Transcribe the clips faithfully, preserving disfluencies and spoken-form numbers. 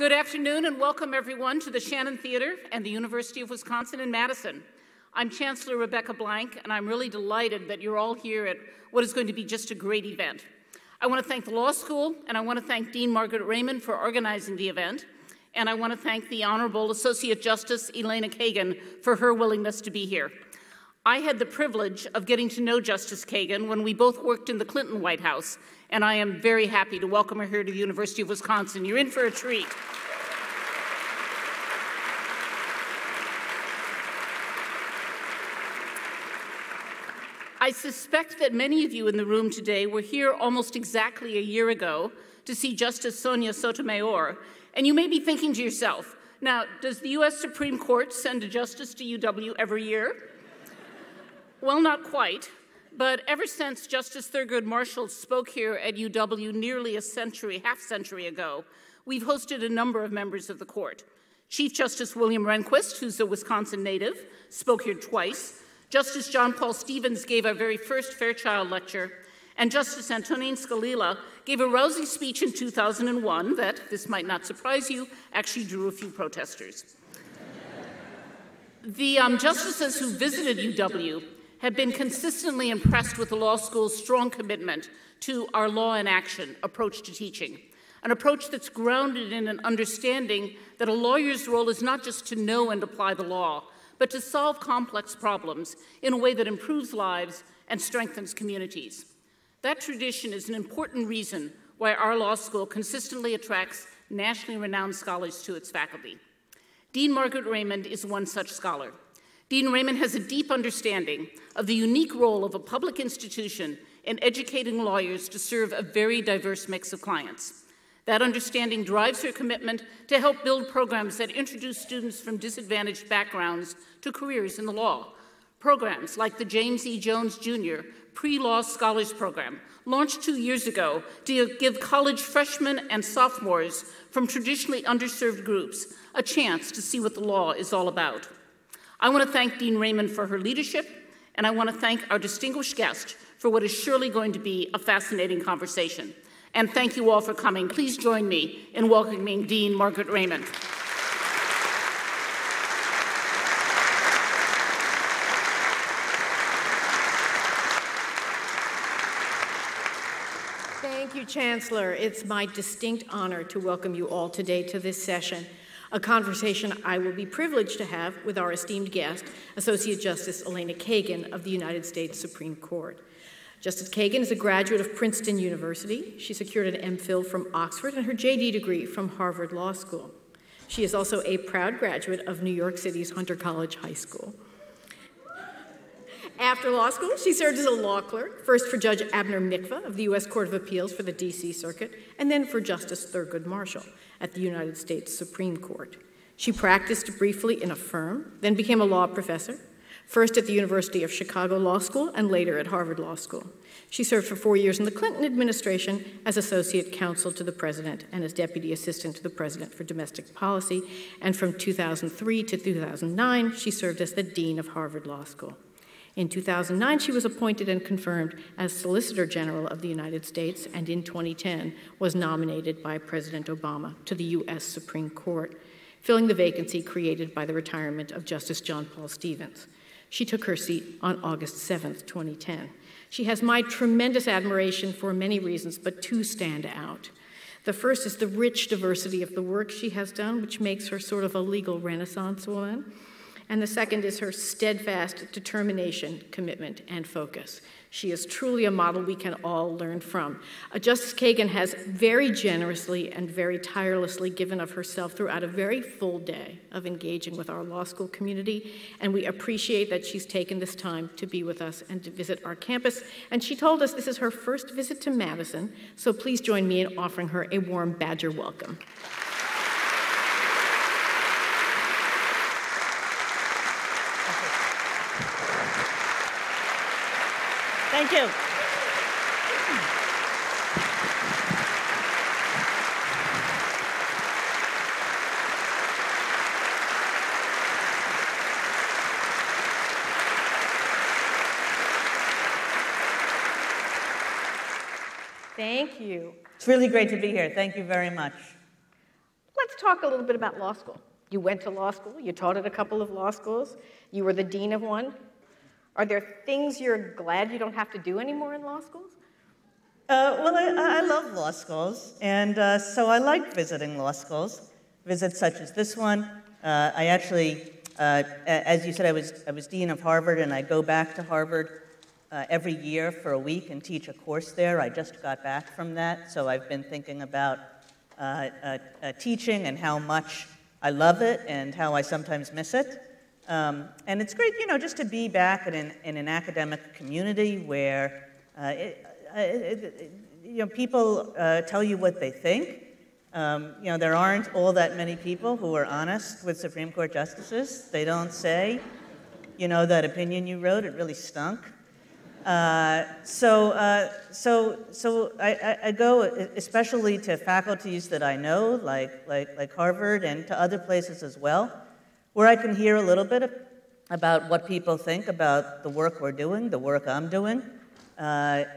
Good afternoon and welcome everyone to the Shannon Theater and the University of Wisconsin in Madison. I'm Chancellor Rebecca Blank, and I'm really delighted that you're all here at what is going to be just a great event. I want to thank the law school, and I want to thank Dean Margaret Raymond for organizing the event, and I want to thank the Honorable Associate Justice Elena Kagan for her willingness to be here. I had the privilege of getting to know Justice Kagan when we both worked in the Clinton White House, and I am very happy to welcome her here to the University of Wisconsin. You're in for a treat. I suspect that many of you in the room today were here almost exactly a year ago to see Justice Sonia Sotomayor, and you may be thinking to yourself, now, does the U S Supreme Court send a justice to U W every year? Well, not quite, but ever since Justice Thurgood Marshall spoke here at U W nearly a century, half century ago, we've hosted a number of members of the court. Chief Justice William Rehnquist, who's a Wisconsin native, spoke here twice. Justice John Paul Stevens gave our very first Fairchild Lecture, and Justice Antonin Scalia gave a rousing speech in two thousand one that, this might not surprise you, actually drew a few protesters. The um, justices who visited U W have been consistently impressed with the law school's strong commitment to our law in action approach to teaching, an approach that's grounded in an understanding that a lawyer's role is not just to know and apply the law, but to solve complex problems in a way that improves lives and strengthens communities. That tradition is an important reason why our law school consistently attracts nationally renowned scholars to its faculty. Dean Margaret Raymond is one such scholar. Dean Raymond has a deep understanding of the unique role of a public institution in educating lawyers to serve a very diverse mix of clients. That understanding drives her commitment to help build programs that introduce students from disadvantaged backgrounds to careers in the law. Programs like the James E. Jones, Junior Pre-Law Scholars Program, launched two years ago to give college freshmen and sophomores from traditionally underserved groups a chance to see what the law is all about. I want to thank Dean Raymond for her leadership, and I want to thank our distinguished guest for what is surely going to be a fascinating conversation. And thank you all for coming. Please join me in welcoming Dean Margaret Raymond. Thank you, Chancellor. It's my distinct honor to welcome you all today to this session, a conversation I will be privileged to have with our esteemed guest, Associate Justice Elena Kagan of the United States Supreme Court. Justice Kagan is a graduate of Princeton University. She secured an MPhil from Oxford and her J D degree from Harvard Law School. She is also a proud graduate of New York City's Hunter College High School. After law school, she served as a law clerk, first for Judge Abner Mikva of the U S Court of Appeals for the D C Circuit, and then for Justice Thurgood Marshall at the United States Supreme Court. She practiced briefly in a firm, then became a law professor, first at the University of Chicago Law School and later at Harvard Law School. She served for four years in the Clinton administration as associate counsel to the president and as deputy assistant to the president for domestic policy. And from two thousand three to two thousand nine, she served as the dean of Harvard Law School. In two thousand nine, she was appointed and confirmed as Solicitor General of the United States, and in twenty ten was nominated by President Obama to the U S Supreme Court, filling the vacancy created by the retirement of Justice John Paul Stevens. She took her seat on August seventh, twenty ten. She has my tremendous admiration for many reasons, but two stand out. The first is the rich diversity of the work she has done, which makes her sort of a legal Renaissance woman. And the second is her steadfast determination, commitment, and focus. She is truly a model we can all learn from. Uh, Justice Kagan has very generously and very tirelessly given of herself throughout a very full day of engaging with our law school community, and we appreciate that she's taken this time to be with us and to visit our campus. And she told us this is her first visit to Madison, so please join me in offering her a warm Badger welcome. Thank you. Thank you. It's really great to be here. Thank you very much. let's talk a little bit about law school. You went to law school. You taught at a couple of law schools. You were the dean of one. Are there things you're glad you don't have to do anymore in law schools? Uh, well, I, I love law schools, and uh, so I like visiting law schools, visits such as this one. Uh, I actually, uh, as you said, I was, I was dean of Harvard, and I go back to Harvard uh, every year for a week and teach a course there. I just got back from that, so I've been thinking about uh, uh, uh, teaching and how much I love it and how I sometimes miss it. Um, and it's great, you know, just to be back in an, in an academic community where uh, it, it, it, you know, people uh, tell you what they think. Um, you know, there aren't all that many people who are honest with Supreme Court justices. They don't say, you know, that opinion you wrote, it really stunk. Uh, so, uh, so, so I, I, I go especially to faculties that I know, like, like, like Harvard, and to other places as well, where I can hear a little bit of, about what people think about the work we're doing, the work I'm doing, uh,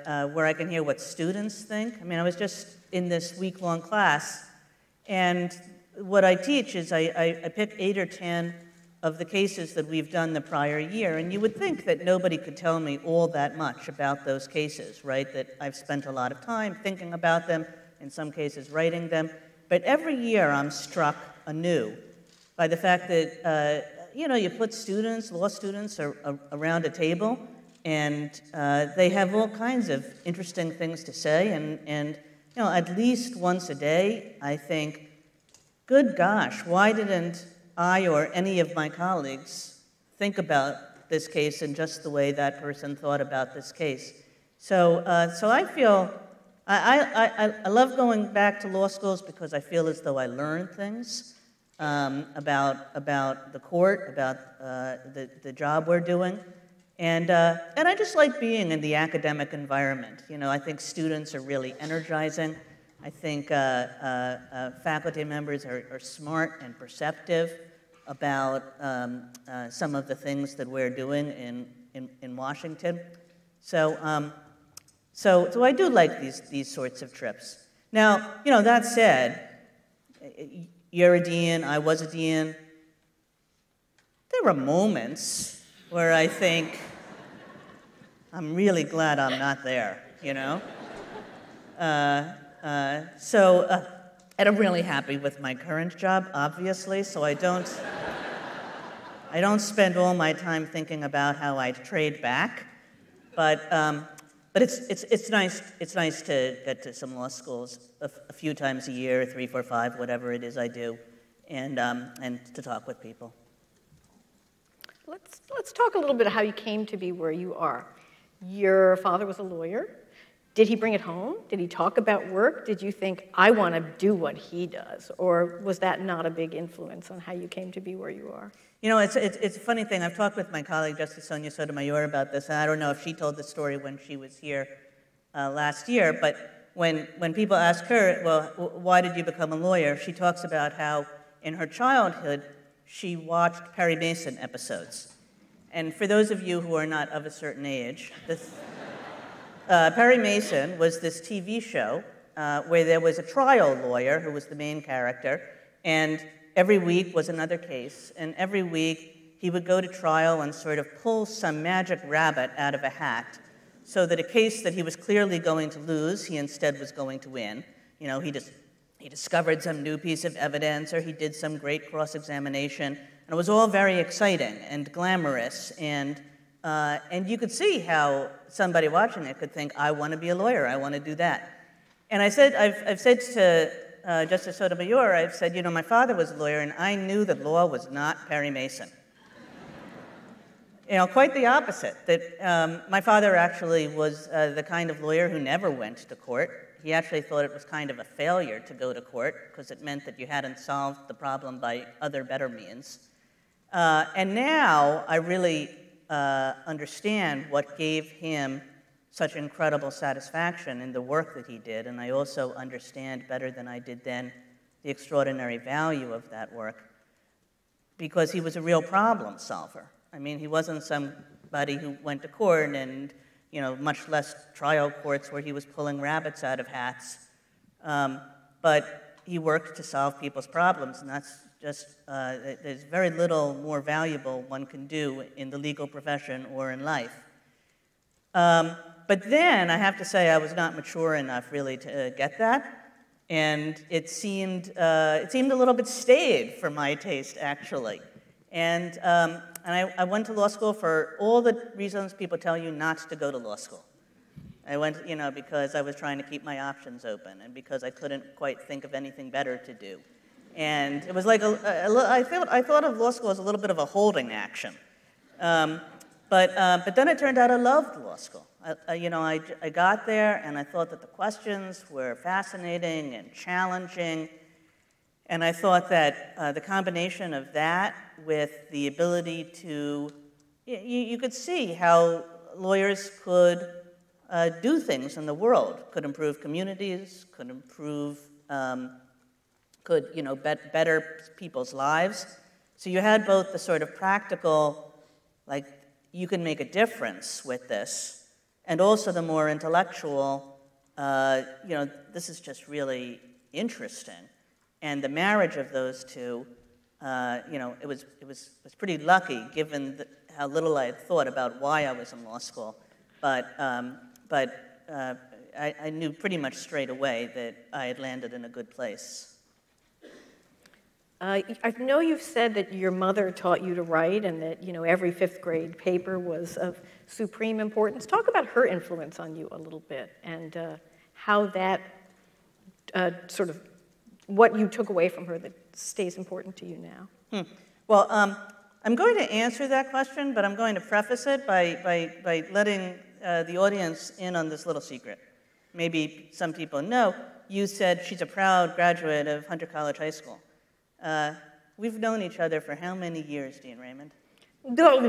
uh, where I can hear what students think. I mean, I was just in this week-long class, and what I teach is I, I, I pick eight or ten of the cases that we've done the prior year, and you would think that nobody could tell me all that much about those cases, right? That I've spent a lot of time thinking about them, in some cases writing them, but every year I'm struck anew by the fact that, uh, you know, you put students, law students, are, are around a table, and uh, they have all kinds of interesting things to say, and, and, you know, at least once a day, I think, good gosh, why didn't I or any of my colleagues think about this case in just the way that person thought about this case? So, uh, so I feel, I, I, I, I love going back to law schools because I feel as though I learn things. Um, about, about the court, about uh, the, the job we're doing. And, uh, and I just like being in the academic environment. You know, I think students are really energizing. I think uh, uh, uh, faculty members are, are smart and perceptive about um, uh, some of the things that we're doing in, in, in Washington. So, um, so, so I do like these, these sorts of trips. Now, you know, that said, it, you're a dean, I was a dean. There were moments where I think, I'm really glad I'm not there, you know? Uh, uh, so, uh, and I'm really happy with my current job, obviously, so I don't, I don't spend all my time thinking about how I trade back, but, um, But it's, it's, it's, nice, it's nice to get to some law schools a, a few times a year, three, four, five, whatever it is I do, and, um, and to talk with people. Let's, let's talk a little bit of how you came to be where you are. Your father was a lawyer. Did he bring it home? Did he talk about work? Did you think, I want to do what he does? Or was that not a big influence on how you came to be where you are? You know, it's, it's, it's a funny thing. I've talked with my colleague, Justice Sonia Sotomayor, about this, and I don't know if she told the story when she was here uh, last year, but when, when people ask her, well, why did you become a lawyer? She talks about how in her childhood, she watched Perry Mason episodes. And for those of you who are not of a certain age, this... Uh, Perry Mason was this T V show uh, where there was a trial lawyer who was the main character, and every week was another case, and every week he would go to trial and sort of pull some magic rabbit out of a hat so that a case that he was clearly going to lose, he instead was going to win. You know, he just, he discovered some new piece of evidence, or he did some great cross-examination, and it was all very exciting and glamorous, and Uh, and you could see how somebody watching it could think, I want to be a lawyer, I want to do that. And I said, I've, I've said to uh, Justice Sotomayor, I've said, you know, my father was a lawyer, and I knew that law was not Perry Mason. You know, quite the opposite. That um, my father actually was uh, the kind of lawyer who never went to court. He actually thought it was kind of a failure to go to court, because it meant that you hadn't solved the problem by other better means. Uh, and now, I really... Uh, understand what gave him such incredible satisfaction in the work that he did, and I also understand better than I did then the extraordinary value of that work, because he was a real problem solver. I mean, he wasn't somebody who went to court and, you know, much less trial courts where he was pulling rabbits out of hats, um, but he works to solve people's problems, and that's just, uh, there's very little more valuable one can do in the legal profession or in life. Um, but then, I have to say, I was not mature enough really to uh, get that. And it seemed, uh, it seemed a little bit staid for my taste, actually. And, um, and I, I went to law school for all the reasons people tell you not to go to law school. I went, you know, because I was trying to keep my options open and because I couldn't quite think of anything better to do. And it was like, a, a, I, felt, I thought of law school as a little bit of a holding action. Um, but, uh, but then it turned out I loved law school. I, I, you know, I, I got there and I thought that the questions were fascinating and challenging. And I thought that uh, the combination of that with the ability to, you, you could see how lawyers could uh, do things in the world, could improve communities, could improve, um, could, you know, bet, better people's lives. So you had both the sort of practical, like, you can make a difference with this, and also the more intellectual, uh, you know, this is just really interesting. And the marriage of those two, uh, you know, it was, it was, was pretty lucky given the, how little I had thought about why I was in law school. But, um, but uh, I, I knew pretty much straight away that I had landed in a good place. Uh, I know you've said that your mother taught you to write and that, you know, every fifth grade paper was of supreme importance. Talk about her influence on you a little bit and uh, how that uh, sort of, what you took away from her that stays important to you now. Hmm. Well, um, I'm going to answer that question, but I'm going to preface it by, by, by letting uh, the audience in on this little secret. Maybe some people know. You said she's a proud graduate of Hunter College High School. Uh, we've known each other for how many years, Dean Raymond? We've known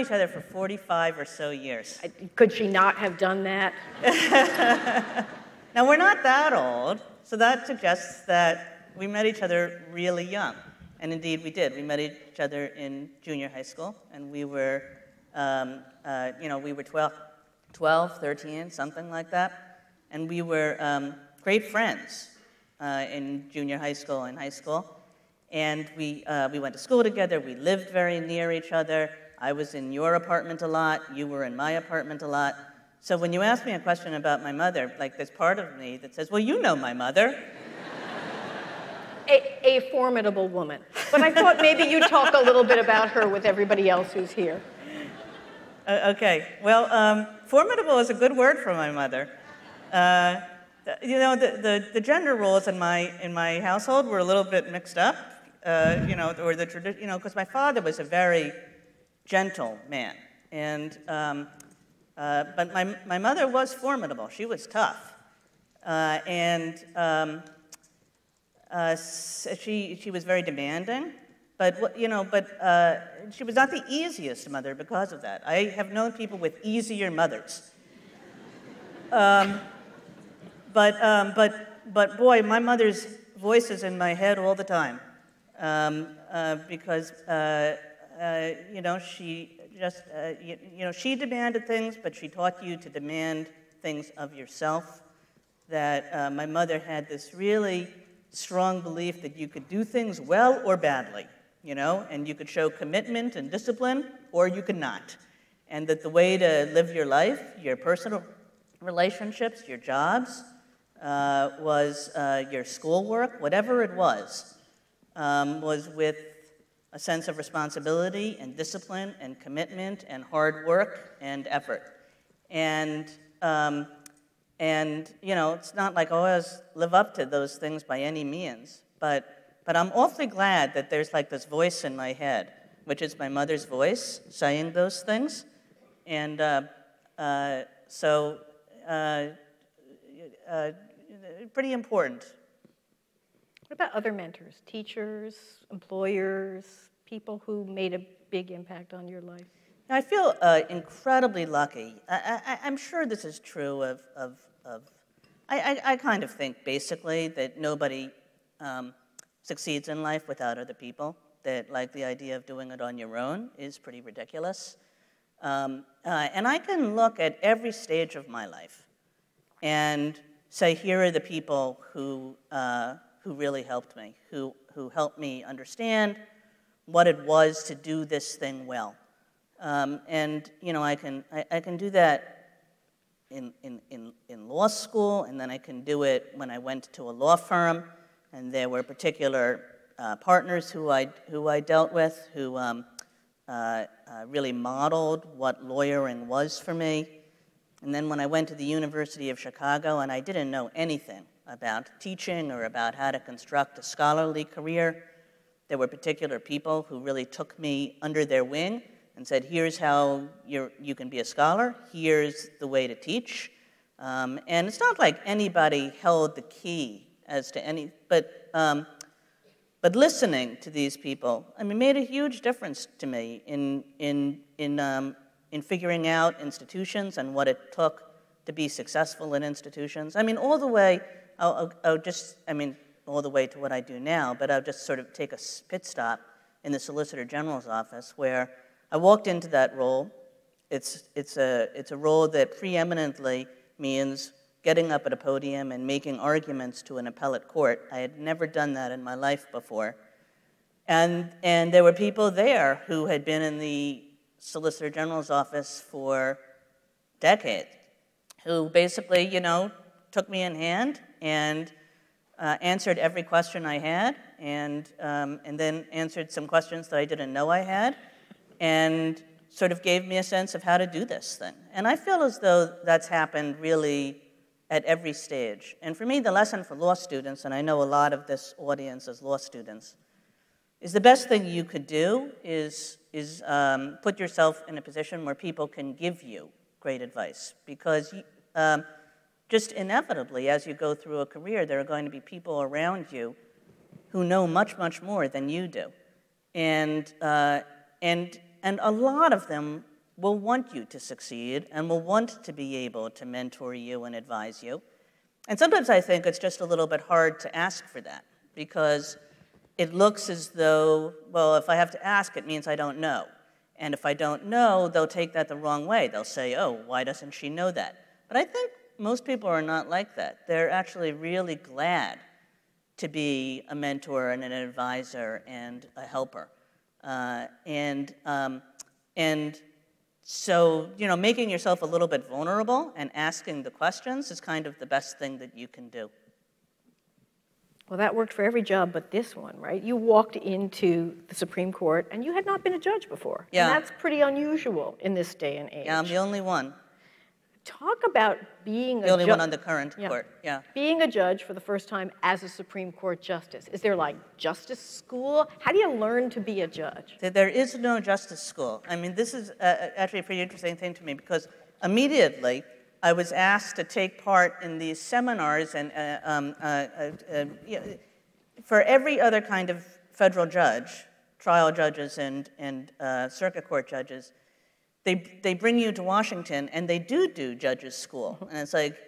each other for forty-five or so years. I, could she not have done that? Now, we're not that old, so that suggests that we met each other really young. And indeed, we did. We met each other in junior high school, and we were, um, uh, you know, we were twelve, thirteen, something like that. And we were um, great friends. Uh, in junior high school and high school. And we, uh, we went to school together. We lived very near each other. I was in your apartment a lot. You were in my apartment a lot. So when you ask me a question about my mother, like there's part of me that says, well, you know my mother. A, a formidable woman. But I thought maybe you'd talk a little bit about her with everybody else who's here. Uh, okay. Well, um, formidable is a good word for my mother. Uh, You know, the, the, the gender roles in my, in my household were a little bit mixed up, uh, you know, or the tradition, you know, because my father was a very gentle man. And, um, uh, but my, my mother was formidable. She was tough. Uh, and um, uh, she, she was very demanding. But, you know, but uh, she was not the easiest mother because of that. I have known people with easier mothers. Um, But, um, but, but boy, my mother's voice is in my head all the time um, uh, because, uh, uh, you know, she just, uh, you, you know, she demanded things, but she taught you to demand things of yourself, that uh, my mother had this really strong belief that you could do things well or badly, you know, and you could show commitment and discipline or you could not, and that the way to live your life, your personal relationships, your jobs, Uh, was uh, your schoolwork, whatever it was, um, was with a sense of responsibility and discipline and commitment and hard work and effort. And, um, and you know, it's not like I always live up to those things by any means, but, but I'm awfully glad that there's like this voice in my head, which is my mother's voice saying those things. And uh, uh, so, uh, uh, pretty important. What about other mentors, teachers, employers, people who made a big impact on your life? I feel uh, incredibly lucky. I, I, I'm sure this is true of, of, of I, I, I kind of think basically that nobody um, succeeds in life without other people, that like the idea of doing it on your own is pretty ridiculous. Um, uh, and I can look at every stage of my life and say, here are the people who, uh, who really helped me, who, who helped me understand what it was to do this thing well. Um, and, you know, I can, I, I can do that in, in, in, in law school, and then I can do it when I went to a law firm, and there were particular uh, partners who I, who I dealt with, who um, uh, uh, really modeled what lawyering was for me. And then when I went to the University of Chicago, and I didn't know anything about teaching or about how to construct a scholarly career, there were particular people who really took me under their wing and said, here's how you're, you can be a scholar, here's the way to teach. Um, and it's not like anybody held the key as to any, but, um, but listening to these people, I mean, made a huge difference to me in, in, in um, in figuring out institutions and what it took to be successful in institutions. I mean, all the way, I'll, I'll, I'll just, I mean, all the way to what I do now, but I'll just sort of take a pit stop in the Solicitor General's office, where I walked into that role. It's, it's, a, it's a role that preeminently means getting up at a podium and making arguments to an appellate court. I had never done that in my life before. And, and there were people there who had been in the Solicitor General's office for decades, who basically, you know, took me in hand and uh, answered every question I had, and, um, and then answered some questions that I didn't know I had, and sort of gave me a sense of how to do this thing. And I feel as though that's happened really at every stage. And for me, the lesson for law students, and I know a lot of this audience is law students, is the best thing you could do is, is um, put yourself in a position where people can give you great advice. Because you, um, just inevitably, as you go through a career, there are going to be people around you who know much, much more than you do. And, uh, and, and a lot of them will want you to succeed and will want to be able to mentor you and advise you. And sometimes I think it's just a little bit hard to ask for that, because it looks as though, well, if I have to ask, it means I don't know. And if I don't know, they'll take that the wrong way. They'll say, oh, why doesn't she know that? But I think most people are not like that. They're actually really glad to be a mentor and an advisor and a helper. Uh, and, um, and so, you know, making yourself a little bit vulnerable and asking the questions is kind of the best thing that you can do. Well, that worked for every job but this one, right? You walked into the Supreme Court, and you had not been a judge before. Yeah. And that's pretty unusual in this day and age. Yeah, I'm the only one. Talk about being the a only one on the current yeah. court, yeah. Being a judge for the first time as a Supreme Court justice. Is there, like, justice school? How do you learn to be a judge? There is no justice school. I mean, this is uh, actually a pretty interesting thing to me, because immediately I was asked to take part in these seminars and uh, um, uh, uh, uh, you know, for every other kind of federal judge, trial judges and, and uh, circuit court judges, they, they bring you to Washington and they do do judges school. And it's like,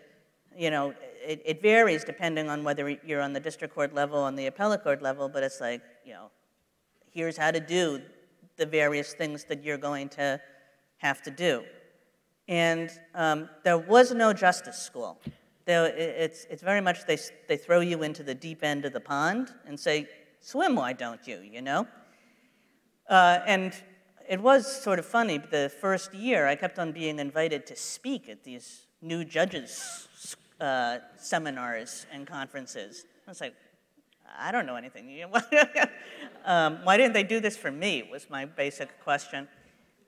you know, it, it varies depending on whether you're on the district court level, on the appellate court level, but it's like, you know, here's how to do the various things that you're going to have to do. And um, there was no justice school. There, it's, it's very much they, they throw you into the deep end of the pond and say, swim, why don't you, you know? Uh, and it was sort of funny. The first year, I kept on being invited to speak at these new judges' uh, seminars and conferences. I was like, I don't know anything. um, why didn't they do this for me, was my basic question.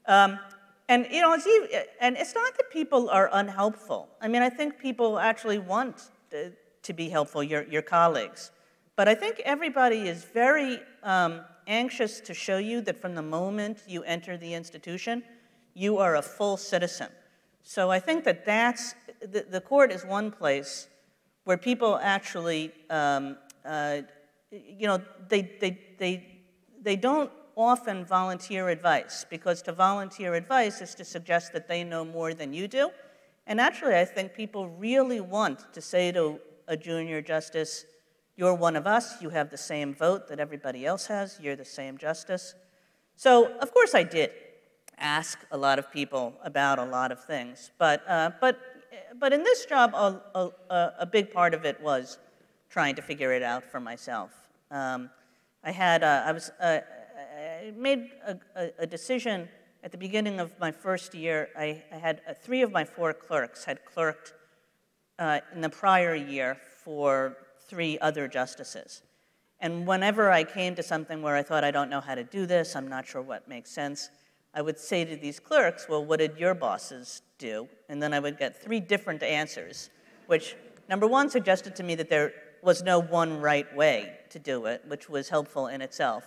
Um, And, you know, it's even, and it's not that people are unhelpful. I mean, I think people actually want to, to be helpful, your, your colleagues. But I think everybody is very um, anxious to show you that from the moment you enter the institution, you are a full citizen. So I think that that's, the, the court is one place where people actually, um, uh, you know, they, they, they, they don't often volunteer advice, because to volunteer advice is to suggest that they know more than you do. And actually, I think people really want to say to a junior justice, you're one of us, you have the same vote that everybody else has, you're the same justice. So, of course, I did ask a lot of people about a lot of things, but, uh, but but in this job, a, a, a big part of it was trying to figure it out for myself. Um, I had, uh, I was, uh, I made a, a, a decision at the beginning of my first year. I, I had uh, three of my four clerks had clerked uh, in the prior year for three other justices. And whenever I came to something where I thought, I don't know how to do this, I'm not sure what makes sense, I would say to these clerks, well, what did your bosses do? And then I would get three different answers, which number one suggested to me that there was no one right way to do it, which was helpful in itself.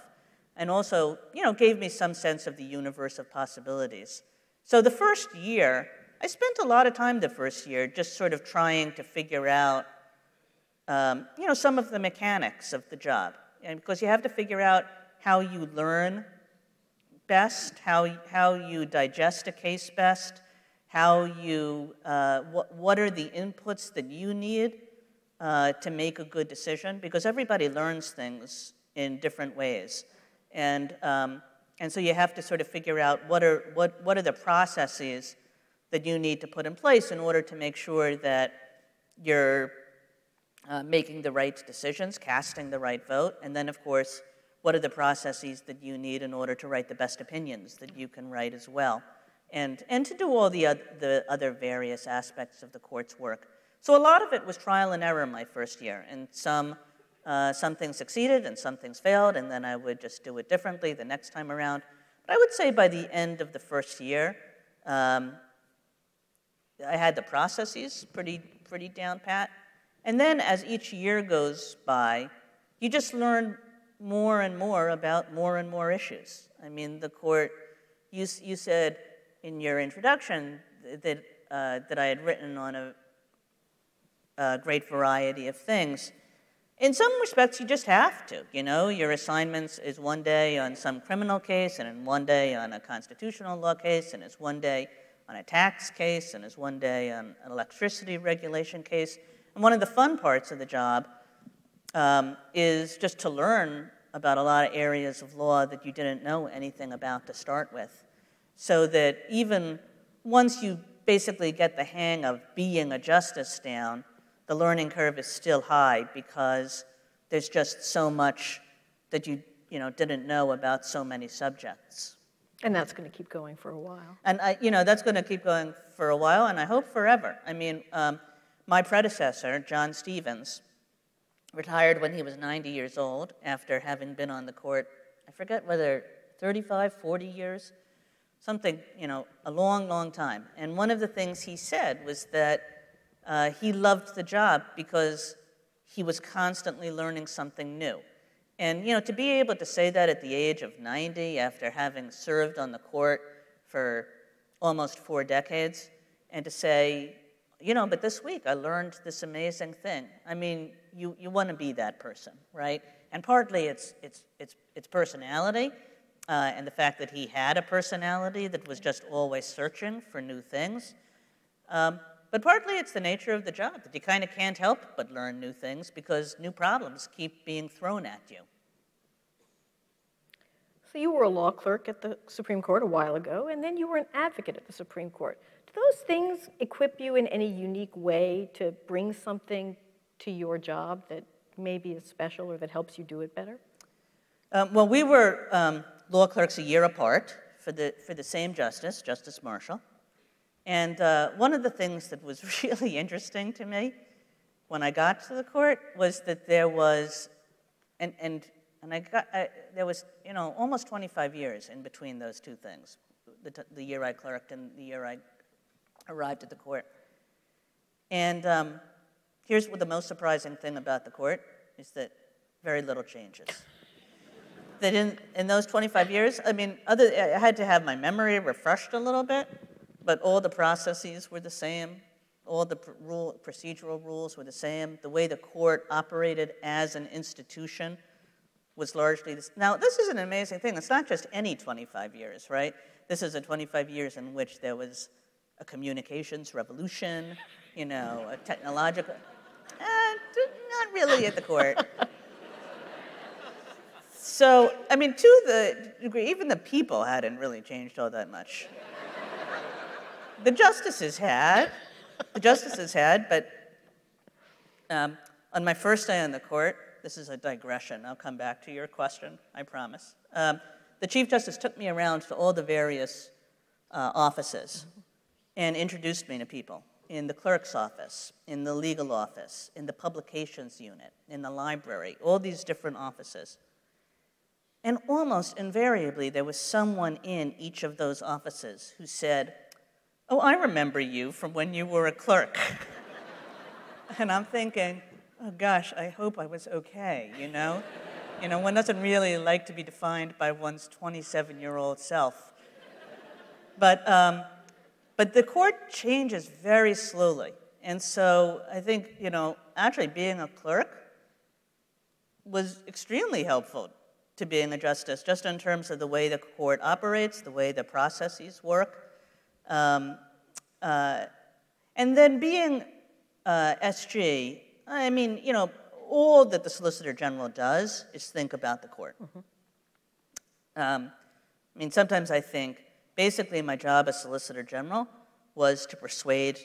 And also, you know, gave me some sense of the universe of possibilities. So the first year, I spent a lot of time the first year just sort of trying to figure out Um, you know, some of the mechanics of the job, and because you have to figure out how you learn best, how, how you digest a case best, how you, uh, wh what are the inputs that you need uh, to make a good decision, because everybody learns things in different ways. And, um, and so you have to sort of figure out what are, what, what are the processes that you need to put in place in order to make sure that you're Uh, making the right decisions, casting the right vote, and then, of course, what are the processes that you need in order to write the best opinions that you can write as well, and, and to do all the, oth the other various aspects of the court's work. So a lot of it was trial and error my first year, and some, uh, some things succeeded and some things failed, and then I would just do it differently the next time around. But I would say by the end of the first year, um, I had the processes pretty, pretty down pat. And then as each year goes by, you just learn more and more about more and more issues. I mean, the court, you, you said in your introduction that, uh, that I had written on a, a great variety of things. In some respects, you just have to, you know? Your assignments is one day on some criminal case, and in one day on a constitutional law case, and it's one day on a tax case, and it's one day on an electricity regulation case. And one of the fun parts of the job um, is just to learn about a lot of areas of law that you didn't know anything about to start with, so that even once you basically get the hang of being a justice down, the learning curve is still high because there's just so much that you, you know, didn't know about so many subjects. And that's going to keep going for a while. And, I, you know, that's going to keep going for a while, and I hope forever. I mean, um, my predecessor, John Stevens, retired when he was ninety years old after having been on the court, I forget whether thirty-five, forty years, something, you know, a long, long time. And one of the things he said was that uh, he loved the job because he was constantly learning something new. And, you know, to be able to say that at the age of ninety after having served on the court for almost four decades, and to say, you know, but this week I learned this amazing thing. I mean, you, you want to be that person, right? And partly it's, it's, it's, it's personality uh, and the fact that he had a personality that was just always searching for new things. Um, but partly it's the nature of the job that you kind of can't help but learn new things because new problems keep being thrown at you. So you were a law clerk at the Supreme Court a while ago, and then you were an advocate at the Supreme Court. Those things equip you in any unique way to bring something to your job that maybe is special or that helps you do it better? Um, well, we were um, law clerks a year apart for the, for the same justice, Justice Marshall. And uh, one of the things that was really interesting to me when I got to the court was that there was, and, and, and I got, I, there was, you know, almost twenty-five years in between those two things, the, t the year I clerked and the year I arrived at the court. And um, here's what the most surprising thing about the court is that very little changes. That in, in those twenty-five years, I mean, other, I had to have my memory refreshed a little bit, but all the processes were the same. All the pr rule, procedural rules were the same. The way the court operated as an institution was largely the same. Now, this is an amazing thing. It's not just any twenty-five years, right? This is a twenty-five years in which there was a communications revolution, you know, a technological, uh, not really at the court. So, I mean, to the degree, even the people hadn't really changed all that much. The justices had, the justices had, but um, on my first day on the court, this is a digression, I'll come back to your question, I promise. Um, the Chief Justice took me around to all the various uh, offices and introduced me to people in the clerk's office, in the legal office, in the publications unit, in the library, all these different offices. And almost invariably, there was someone in each of those offices who said, "Oh, I remember you from when you were a clerk." And I'm thinking, oh gosh, I hope I was okay, you know? You know, one doesn't really like to be defined by one's twenty-seven-year-old self. But, um, but the court changes very slowly. And so I think, you know, actually being a clerk was extremely helpful to being a justice, just in terms of the way the court operates, the way the processes work. Um, uh, and then being uh, S G, I mean, you know, all that the Solicitor General does is think about the court. Mm-hmm. um, I mean, sometimes I think, basically my job as Solicitor General was to persuade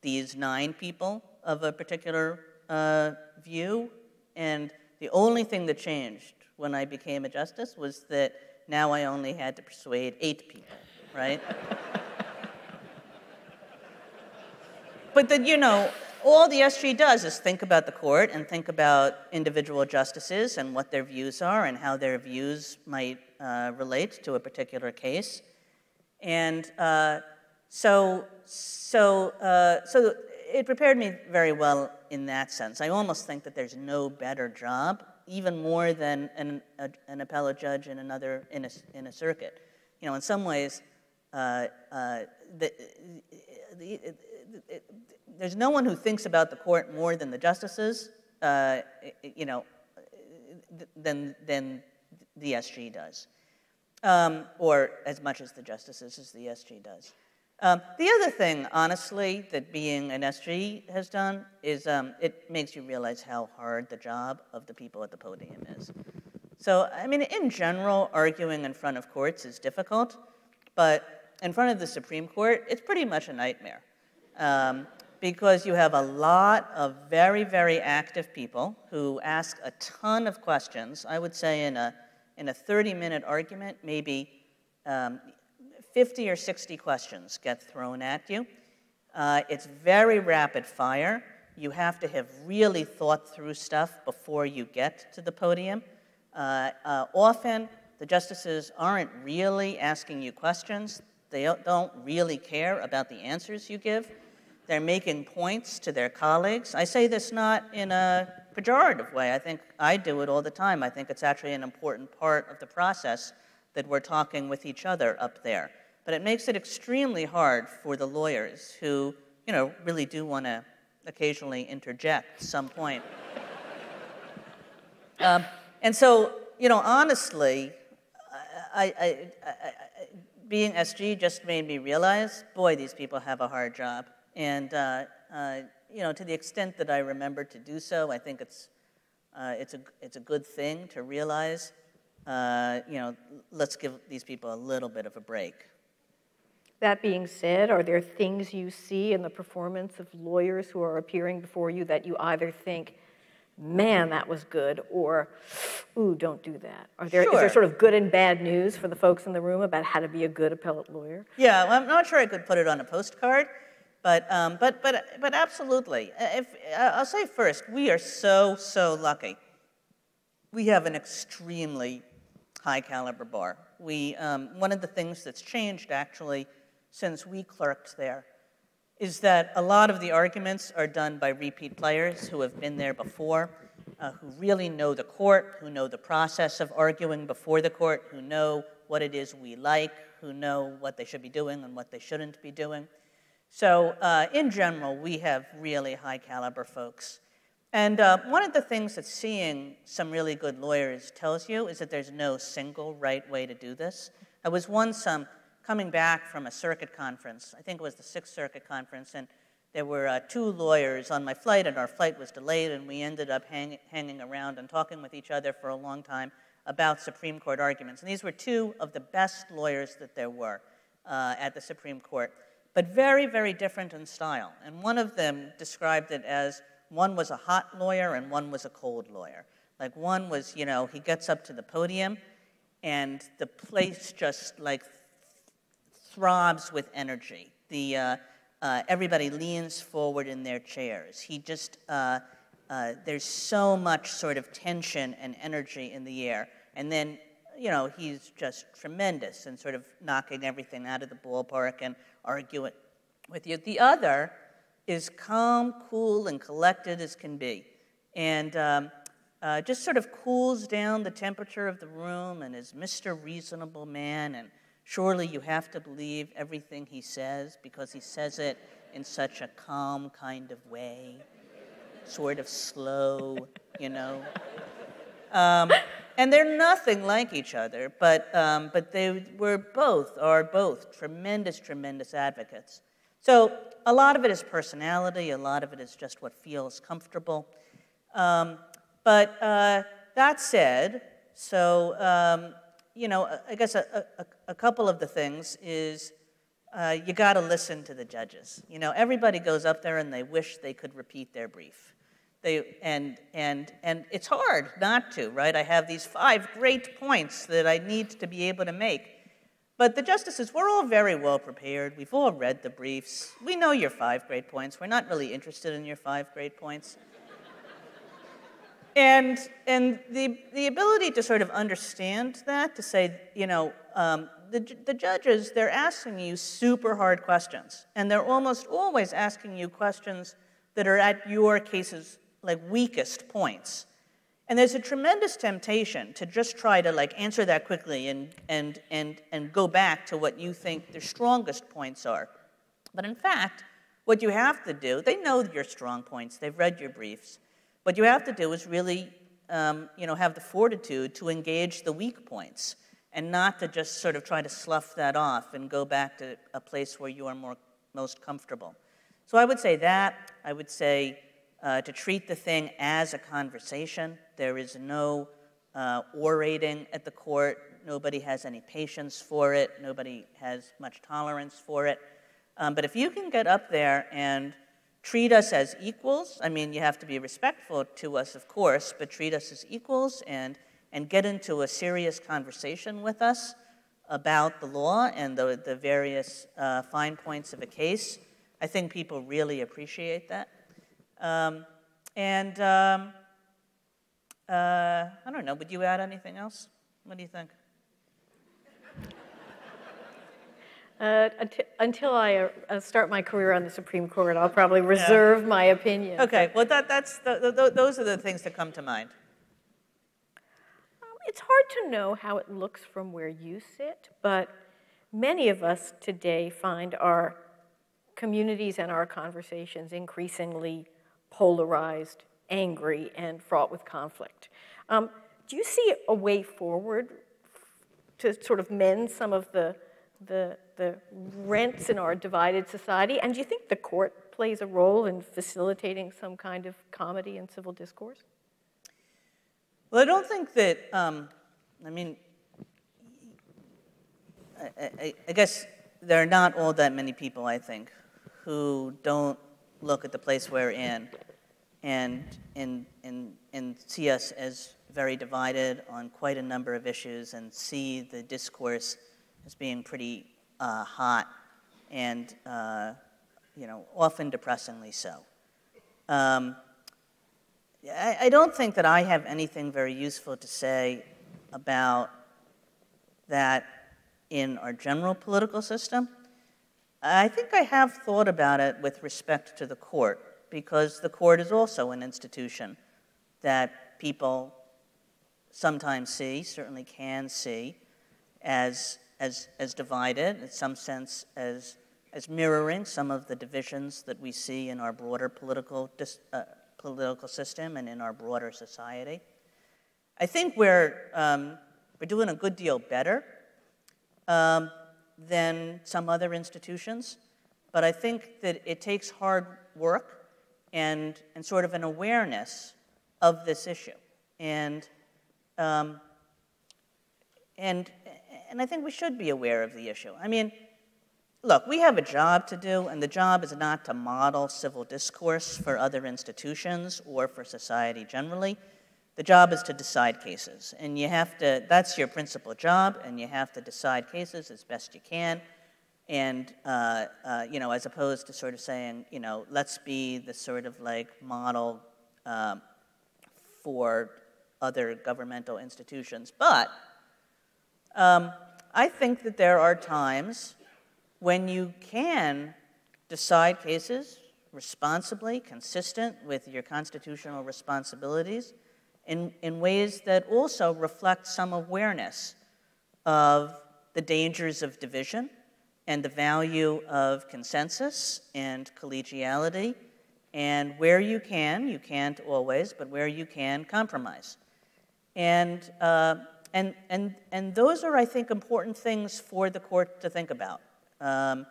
these nine people of a particular uh, view, and the only thing that changed when I became a justice was that now I only had to persuade eight people, right? But then, you know, all the S G does is think about the court and think about individual justices and what their views are and how their views might uh, relate to a particular case. And uh, so, so, uh, so it prepared me very well in that sense. I almost think that there's no better job, even more than an, a, an appellate judge in another, in a, in a circuit. You know, in some ways, uh, uh, the, the, the It, there's no one who thinks about the court more than the justices, uh, you know, than, than the S G does, um, or as much as the justices as the S G does. Um, the other thing, honestly, that being an S G has done is um, it makes you realize how hard the job of the people at the podium is. So, I mean, in general, arguing in front of courts is difficult, but in front of the Supreme Court, it's pretty much a nightmare. Um, because you have a lot of very, very active people who ask a ton of questions. I would say in a, in a thirty-minute argument, maybe um, fifty or sixty questions get thrown at you. Uh, it's very rapid fire. You have to have really thought through stuff before you get to the podium. Uh, uh, often, the justices aren't really asking you questions. They don't really care about the answers you give. They're making points to their colleagues. I say this not in a pejorative way. I think I do it all the time. I think it's actually an important part of the process that we're talking with each other up there. But it makes it extremely hard for the lawyers who, you know, really do want to occasionally interject at some point. um, and so, you know, honestly, I, I, I, I, being S G just made me realize, boy, these people have a hard job. And uh, uh, you know, to the extent that I remember to do so, I think it's uh, it's a it's a good thing to realize. Uh, you know, let's give these people a little bit of a break. That being said, are there things you see in the performance of lawyers who are appearing before you that you either think, man, that was good, or ooh, don't do that? Are there, sure. Is there sort of good and bad news for the folks in the room about how to be a good appellate lawyer? Yeah, well, I'm not sure I could put it on a postcard. But, um, but, but, but absolutely. If, I'll say first, we are so, so lucky. We have an extremely high caliber bar. We, um, one of the things that's changed, actually, since we clerked there is that a lot of the arguments are done by repeat players who have been there before, uh, who really know the court, who know the process of arguing before the court, who know what it is we like, who know what they should be doing and what they shouldn't be doing. So uh, in general, we have really high caliber folks. And uh, one of the things that seeing some really good lawyers tells you is that there's no single right way to do this. I was once um, coming back from a circuit conference. I think it was the Sixth Circuit Conference. And there were uh, two lawyers on my flight, and our flight was delayed. And we ended up hang hanging around and talking with each other for a long time about Supreme Court arguments. And these were two of the best lawyers that there were uh, at the Supreme Court. but very, very different in style. And one of them described it as one was a hot lawyer and one was a cold lawyer. Like one was, you know, he gets up to the podium and the place just like throbs with energy. The, uh, uh, everybody leans forward in their chairs. He just, uh, uh, there's so much sort of tension and energy in the air. And then, you know, he's just tremendous and sort of knocking everything out of the ballpark and arguing with you. The other is calm, cool, and collected as can be. And um, uh, just sort of cools down the temperature of the room and is Mister Reasonable Man. And surely you have to believe everything he says because he says it in such a calm kind of way, sort of slow, you know. Um, And they're nothing like each other, but, um, but they were both, are both, tremendous, tremendous advocates. So a lot of it is personality, a lot of it is just what feels comfortable. Um, but uh, that said, so, um, you know, I guess a, a, a couple of the things is uh, you gotta listen to the judges. You know, everybody goes up there and they wish they could repeat their brief. They, and, and, and it's hard not to, right? I have these five great points that I need to be able to make. But the justices, we're all very well prepared. We've all read the briefs. We know your five great points. We're not really interested in your five great points. and and the, the ability to sort of understand that, to say, you know, um, the, the judges, they're asking you super hard questions. And they're almost always asking you questions that are at your case's like weakest points. And there's a tremendous temptation to just try to like answer that quickly and, and, and, and go back to what you think their strongest points are. But in fact, what you have to do, they know your strong points, they've read your briefs. What you have to do is really um, you know, have the fortitude to engage the weak points and not to just sort of try to slough that off and go back to a place where you are more, most comfortable. So I would say that, I would say, Uh, to treat the thing as a conversation. There is no uh, orating at the court. Nobody has any patience for it. Nobody has much tolerance for it. Um, but if you can get up there and treat us as equals, I mean, you have to be respectful to us, of course, but treat us as equals and, and get into a serious conversation with us about the law and the, the various uh, fine points of a case, I think people really appreciate that. Um, and, um, uh, I don't know, would you add anything else? What do you think? Uh, until, until I uh, start my career on the Supreme Court, I'll probably reserve yeah. my opinion. Okay, well, that, that's the, the, those are the things that come to mind. Um, it's hard to know how it looks from where you sit, but many of us today find our communities and our conversations increasingly polarized, angry, and fraught with conflict. Um, do you see a way forward to sort of mend some of the, the, the rents in our divided society? And do you think the court plays a role in facilitating some kind of comedy and civil discourse? Well, I don't think that, um, I mean, I, I, I guess there are not all that many people, I think, who don't look at the place we're in and, and, and, and see us as very divided on quite a number of issues and see the discourse as being pretty uh, hot and, uh, you know, often depressingly so. Um, I, I don't think that I have anything very useful to say about that in our general political system. I think I have thought about it with respect to the court, because the court is also an institution that people sometimes see, certainly can see, as, as, as divided, in some sense as, as mirroring some of the divisions that we see in our broader political, uh, political system and in our broader society. I think we're, um, we're doing a good deal better um, than some other institutions, but I think that it takes hard work and, and sort of an awareness of this issue. And, um, and, and I think we should be aware of the issue. I mean, look, we have a job to do, and the job is not to model civil discourse for other institutions or for society generally. The job is to decide cases, and you have to, that's your principal job, and you have to decide cases as best you can, and, uh, uh, you know, as opposed to sort of saying, you know, let's be the sort of like model um, for other governmental institutions. But um, I think that there are times when you can decide cases responsibly, consistent with your constitutional responsibilities, In, in ways that also reflect some awareness of the dangers of division and the value of consensus and collegiality, and where you can, you can't always, but where you can, compromise. And, uh, and, and, and those are, I think, important things for the court to think about, um,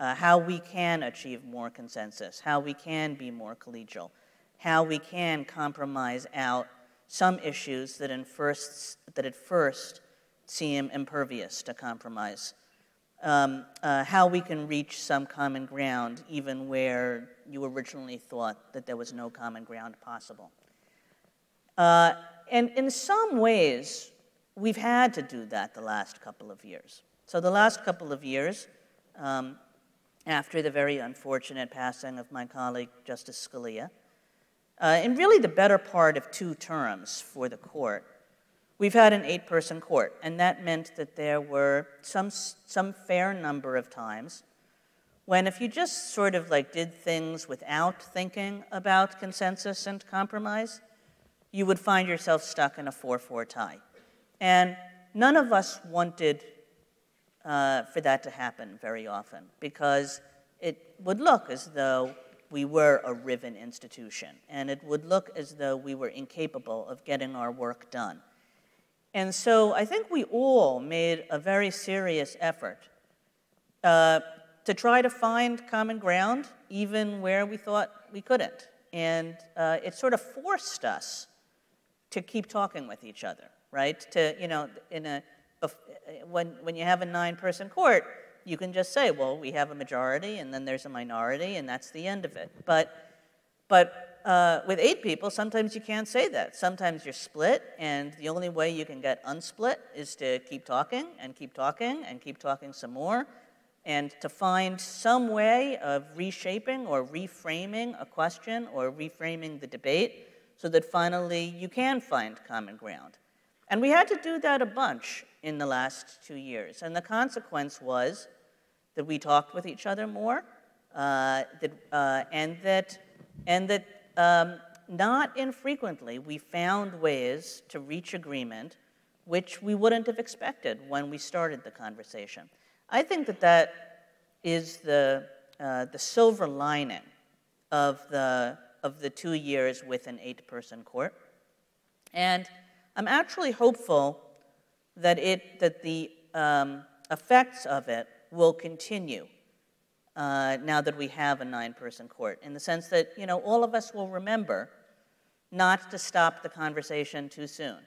uh, how we can achieve more consensus, how we can be more collegial, how we can compromise out some issues that, in first, that at first seem impervious to compromise, um, uh, how we can reach some common ground even where you originally thought that there was no common ground possible. Uh, and in some ways, we've had to do that the last couple of years. So the last couple of years, um, after the very unfortunate passing of my colleague, Justice Scalia, Uh, in really the better part of two terms for the court, we've had an eight-person court, and that meant that there were some, some fair number of times when if you just sort of like did things without thinking about consensus and compromise, you would find yourself stuck in a four four tie. And none of us wanted uh, for that to happen very often, because it would look as though we were a riven institution, and it would look as though we were incapable of getting our work done. And so I think we all made a very serious effort uh, to try to find common ground, even where we thought we couldn't. And uh, it sort of forced us to keep talking with each other, right? To, you know, in a, when, when you have a nine-person court, you can just say, well, we have a majority, and then there's a minority, and that's the end of it. But, but uh, with eight people, sometimes you can't say that. Sometimes you're split, and the only way you can get unsplit is to keep talking, and keep talking, and keep talking some more, and to find some way of reshaping or reframing a question or reframing the debate so that finally you can find common ground. And we had to do that a bunch in the last two years, and the consequence was that we talked with each other more, uh, that, uh, and that, and that um, not infrequently we found ways to reach agreement which we wouldn't have expected when we started the conversation. I think that that is the, uh, the silver lining of the, of the two years with an eight-person court. And I'm actually hopeful that, it, that the um, effects of it will continue uh, now that we have a nine-person court, in the sense that, you know, all of us will remember not to stop the conversation too soon.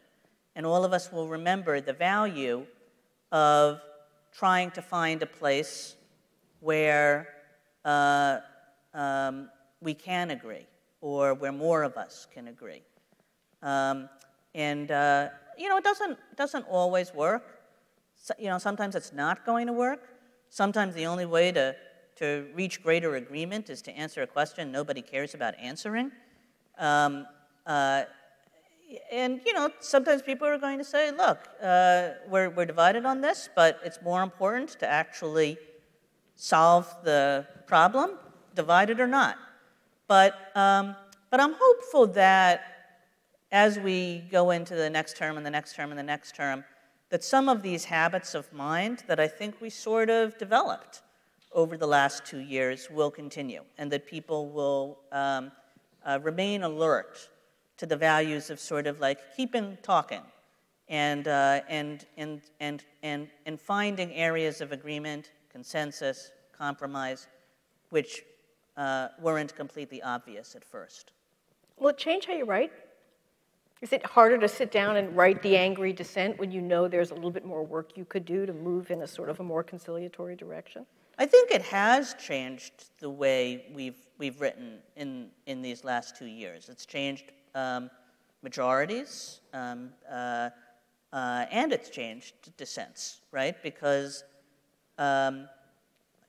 And all of us will remember the value of trying to find a place where uh, um, we can agree, or where more of us can agree. Um, and, uh, you know, it doesn't, it doesn't always work. So, you know, sometimes it's not going to work. Sometimes the only way to, to reach greater agreement is to answer a question nobody cares about answering. Um, uh, and, you know, sometimes people are going to say, look, uh, we're, we're divided on this, but it's more important to actually solve the problem, divided or not. But, um, but I'm hopeful that as we go into the next term and the next term and the next term, that some of these habits of mind that I think we sort of developed over the last two years will continue, and that people will um, uh, remain alert to the values of sort of like keeping talking and, uh, and, and, and, and, and finding areas of agreement, consensus, compromise, which uh, weren't completely obvious at first. Will it change how you write? Is it harder to sit down and write the angry dissent when you know there's a little bit more work you could do to move in a sort of a more conciliatory direction? I think it has changed the way we've we've written in in these last two years. It's changed um, majorities, um, uh, uh, and it's changed dissents, right? Because um,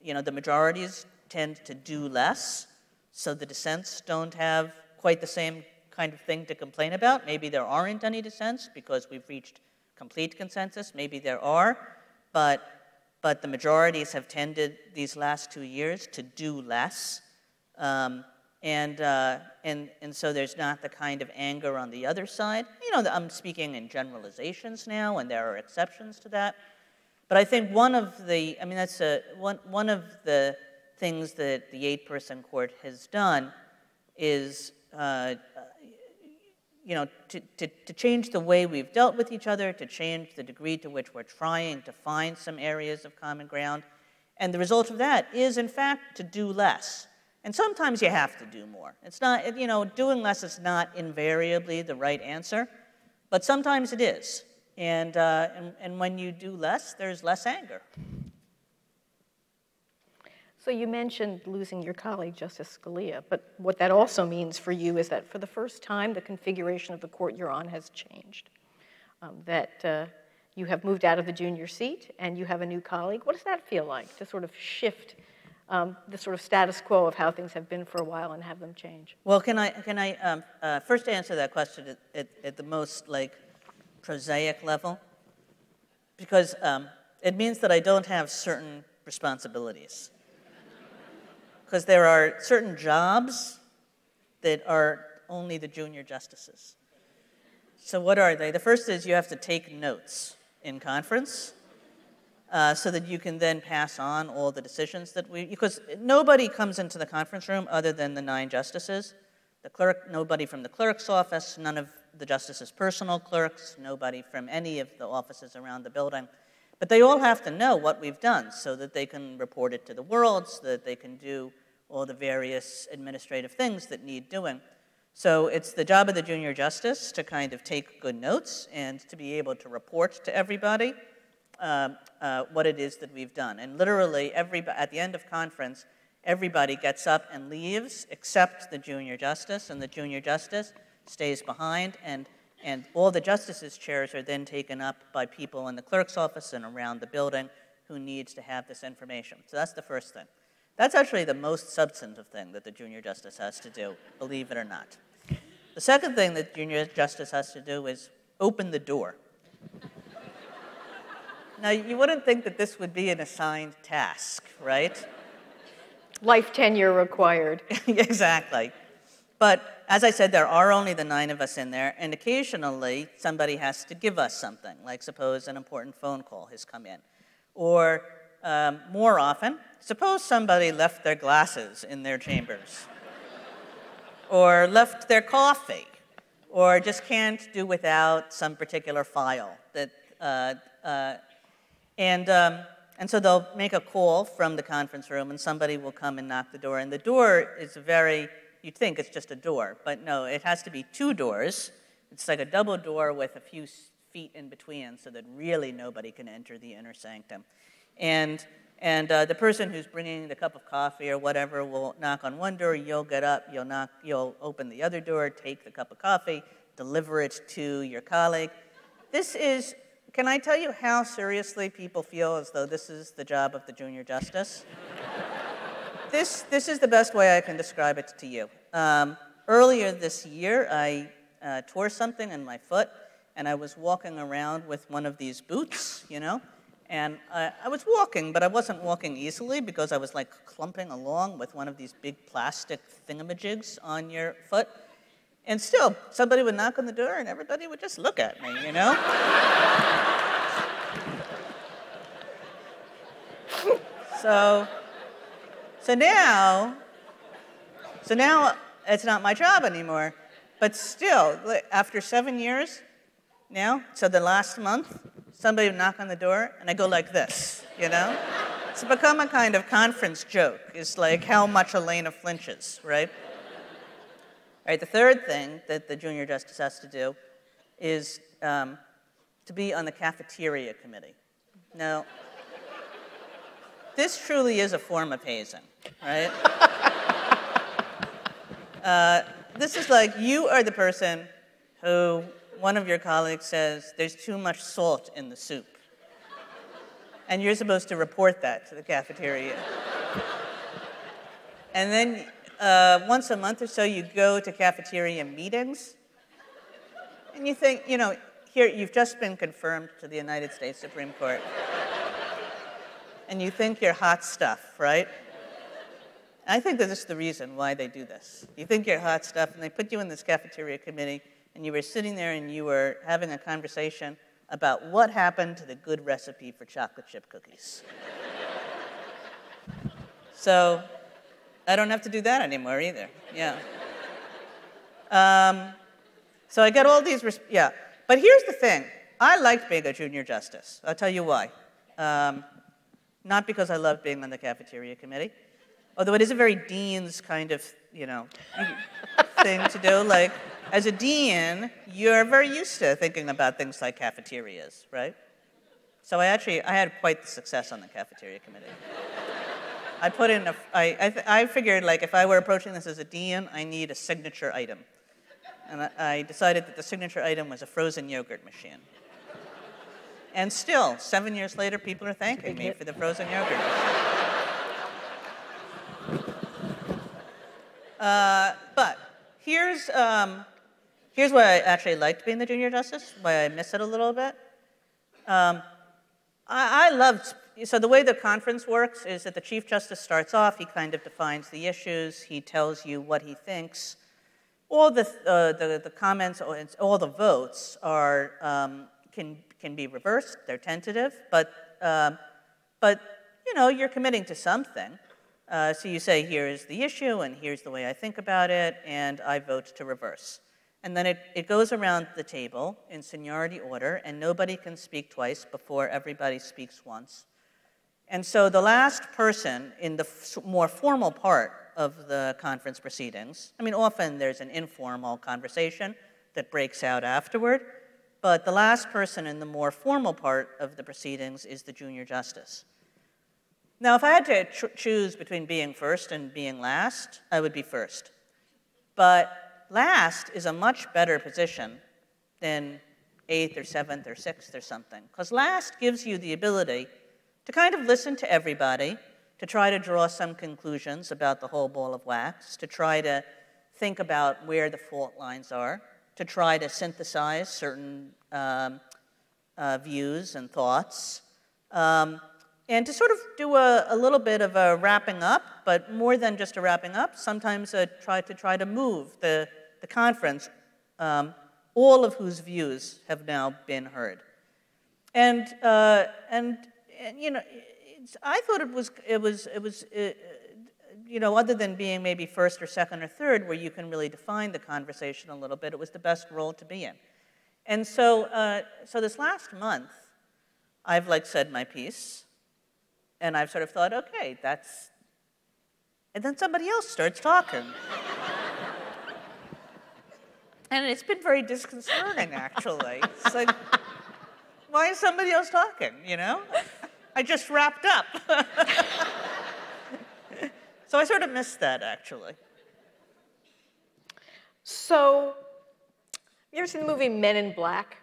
you know, the majorities tend to do less, so the dissents don't have quite the same kind of thing to complain about. Maybe there aren't any dissents because we've reached complete consensus. Maybe there are, but but the majorities have tended these last two years to do less, um, and uh, and and so there's not the kind of anger on the other side. You know, I'm speaking in generalizations now, and there are exceptions to that. But I think one of the, I mean, that's a one one of the things that the eight-person court has done is, uh, you know, to, to, to change the way we've dealt with each other, to change the degree to which we're trying to find some areas of common ground. And the result of that is, in fact, to do less. And sometimes you have to do more. It's not, you know, doing less is not invariably the right answer, but sometimes it is. And, uh, and, and when you do less, there's less anger. So you mentioned losing your colleague, Justice Scalia, but what that also means for you is that for the first time, the configuration of the court you're on has changed, um, that uh, you have moved out of the junior seat and you have a new colleague. What does that feel like to sort of shift um, the sort of status quo of how things have been for a while and have them change? Well, can I, can I um, uh, first answer that question at, at, at the most like prosaic level? Because um, it means that I don't have certain responsibilities. Because there are certain jobs that are only the junior justices. So what are they? The first is you have to take notes in conference uh, so that you can then pass on all the decisions that we, because nobody comes into the conference room other than the nine justices. The clerk, nobody from the clerk's office, none of the justices' personal clerks, nobody from any of the offices around the building. But they all have to know what we've done so that they can report it to the world, so that they can do all the various administrative things that need doing. So it's the job of the junior justice to kind of take good notes and to be able to report to everybody uh, uh, what it is that we've done. And literally, every, at the end of conference, everybody gets up and leaves except the junior justice, and the junior justice stays behind, and And all the justices' chairs are then taken up by people in the clerk's office and around the building who needs to have this information. So that's the first thing. That's actually the most substantive thing that the junior justice has to do, believe it or not. The second thing that junior justice has to do is open the door. Now, you wouldn't think that this would be an assigned task, right? Life tenure required. Exactly. But as I said, there are only the nine of us in there, and occasionally somebody has to give us something, like suppose an important phone call has come in. Or um, more often, suppose somebody left their glasses in their chambers, or left their coffee, or just can't do without some particular file. That, uh, uh, and, um, and so they'll make a call from the conference room, and somebody will come and knock the door, and the door is very... You'd think it's just a door, but no, it has to be two doors. It's like a double door with a few feet in between so that really nobody can enter the inner sanctum. And, and uh, the person who's bringing the cup of coffee or whatever will knock on one door, you'll get up, you'll, knock, you'll open the other door, take the cup of coffee, deliver it to your colleague. This is, can I tell you how seriously people feel as though this is the job of the junior justice? This, this is the best way I can describe it to you. Um, earlier this year, I uh, tore something in my foot, and I was walking around with one of these boots, you know? And I, I was walking, but I wasn't walking easily because I was like clumping along with one of these big plastic thingamajigs on your foot. And still, somebody would knock on the door and everybody would just look at me, you know? so... So now, so now it's not my job anymore, but still, after seven years now, so the last month, somebody would knock on the door and I go like this, you know? It's become a kind of conference joke. It's like how much Elena flinches, right? All right, the third thing that the junior justice has to do is um, to be on the cafeteria committee. Now, this truly is a form of hazing, right? uh, this is like, you are the person who one of your colleagues says, there's too much salt in the soup. And you're supposed to report that to the cafeteria. And then uh, once a month or so, you go to cafeteria meetings. And you think, you know, here, you've just been confirmed to the United States Supreme Court. And you think you're hot stuff, right? And I think that this is the reason why they do this. You think you're hot stuff, and they put you in this cafeteria committee, and you were sitting there, and you were having a conversation about what happened to the good recipe for chocolate chip cookies. So I don't have to do that anymore either, yeah. Um, so I got all these, yeah. But here's the thing. I liked being a junior justice. I'll tell you why. Um, not because I loved being on the cafeteria committee, although it is a very dean's kind of, you know, thing to do. Like, as a dean, you're very used to thinking about things like cafeterias, right? So I actually, I had quite the success on the cafeteria committee. I put in a, I, I, I figured, like, if I were approaching this as a dean, I need a signature item. And I decided that the signature item was a frozen yogurt machine. And still, seven years later, people are thanking me for the frozen yogurt machine. Uh, but here's, um, here's why I actually liked being the junior justice, why I miss it a little bit. Um, I, I loved, so the way the conference works is that the Chief Justice starts off, he kind of defines the issues, he tells you what he thinks. All the, uh, the, the comments, all the votes are, um, can, can be reversed, they're tentative, but, um, but you know, you're committing to something. Uh, so you say, here is the issue, and here's the way I think about it, and I vote to reverse. And then it, it goes around the table in seniority order, and nobody can speak twice before everybody speaks once. And so the last person in the f more formal part of the conference proceedings. I mean, often there's an informal conversation that breaks out afterward, but the last person in the more formal part of the proceedings is the junior justice. Now, if I had to cho choose between being first and being last, I would be first. But last is a much better position than eighth or seventh or sixth or something, because last gives you the ability to kind of listen to everybody, to try to draw some conclusions about the whole ball of wax, to try to think about where the fault lines are, to try to synthesize certain um, uh, views and thoughts, um, and to sort of do a, a little bit of a wrapping up, but more than just a wrapping up, sometimes a try to try to move the, the conference, um, all of whose views have now been heard. And, uh, and, and you know, I thought it was, it was, it was uh, you know, other than being maybe first or second or third, where you can really define the conversation a little bit, it was the best role to be in. And so, uh, so this last month, I've like said my piece, and I've sort of thought, okay, that's, and then somebody else starts talking. And it's been very disconcerting, actually. It's like, why is somebody else talking, you know? I just wrapped up. So I sort of missed that, actually. So, you ever seen the movie Men in Black?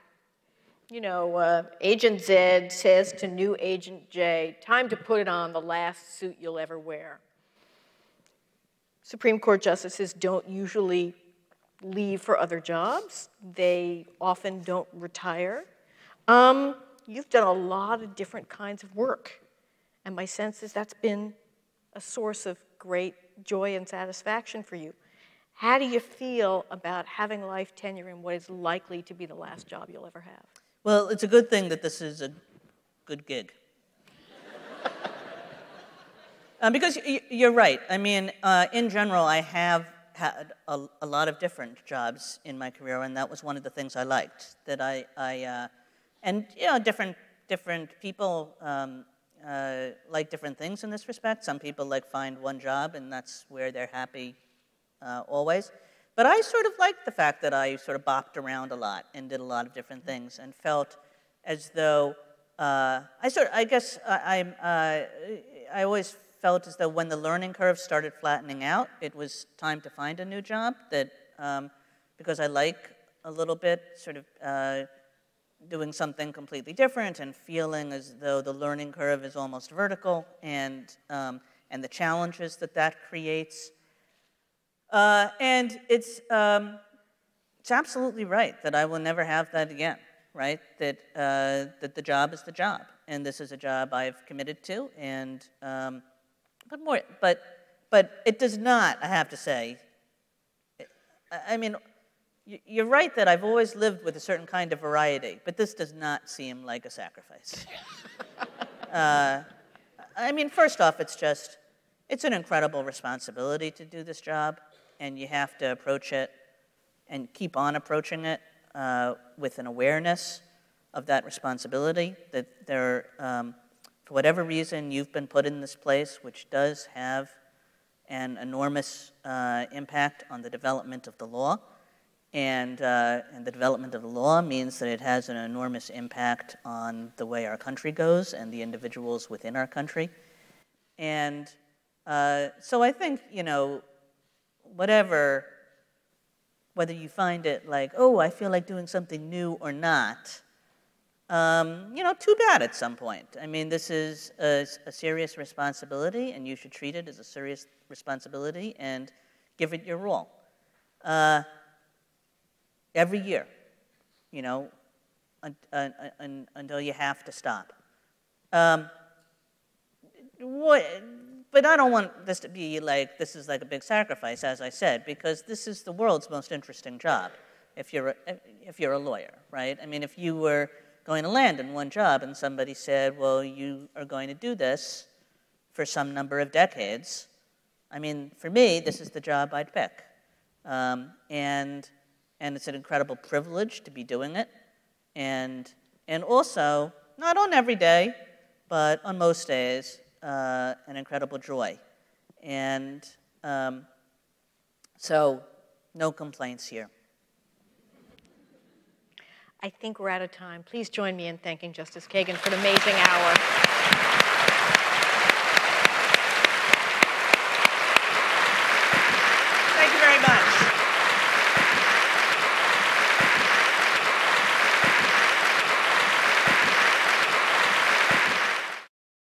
You know, uh, Agent Zed says to new Agent J, time to put it on the last suit you'll ever wear. Supreme Court justices don't usually leave for other jobs. They often don't retire. Um, You've done a lot of different kinds of work, and my sense is that's been a source of great joy and satisfaction for you. How do you feel about having life tenure in what is likely to be the last job you'll ever have? Well, it's a good thing that this is a good gig. um, because you're right. I mean, uh, in general, I have had a, a lot of different jobs in my career, and that was one of the things I liked, that I... I uh, And you know, different, different people um, uh, like different things in this respect. Some people like find one job and that's where they're happy uh, always. But I sort of liked the fact that I sort of bopped around a lot and did a lot of different things and felt as though, uh, I sort of, I guess I, I'm, uh, I always felt as though when the learning curve started flattening out, it was time to find a new job, that um, because I like a little bit sort of uh, doing something completely different and feeling as though the learning curve is almost vertical, and, um, and the challenges that that creates. Uh, and it's, um, it's absolutely right that I will never have that again, right? That, uh, that the job is the job, and this is a job I've committed to, and um, but more, but, but it does not, I have to say, I mean, you're right that I've always lived with a certain kind of variety, but this does not seem like a sacrifice. uh, I mean, first off, it's just, it's an incredible responsibility to do this job, and you have to approach it and keep on approaching it uh, with an awareness of that responsibility, that there, um, for whatever reason, you've been put in this place, which does have an enormous uh, impact on the development of the law. And, uh, and the development of the law means that it has an enormous impact on the way our country goes and the individuals within our country. And uh, so I think, you know, whatever, whether you find it like, oh, I feel like doing something new or not, um, you know, too bad at some point. I mean, this is a, a serious responsibility, and you should treat it as a serious responsibility and give it your all. Uh, Every year, you know, un un un until you have to stop. Um, what, but I don't want this to be like, this is like a big sacrifice, as I said, because this is the world's most interesting job if you're a, if you're a lawyer, right? I mean, if you were going to land in one job and somebody said, well, you are going to do this for some number of decades, I mean, for me, this is the job I'd pick. Um, and... And it's an incredible privilege to be doing it. And, and also, not on every day, but on most days, uh, an incredible joy. And um, so, no complaints here. I think we're out of time. Please join me in thanking Justice Kagan for an amazing hour.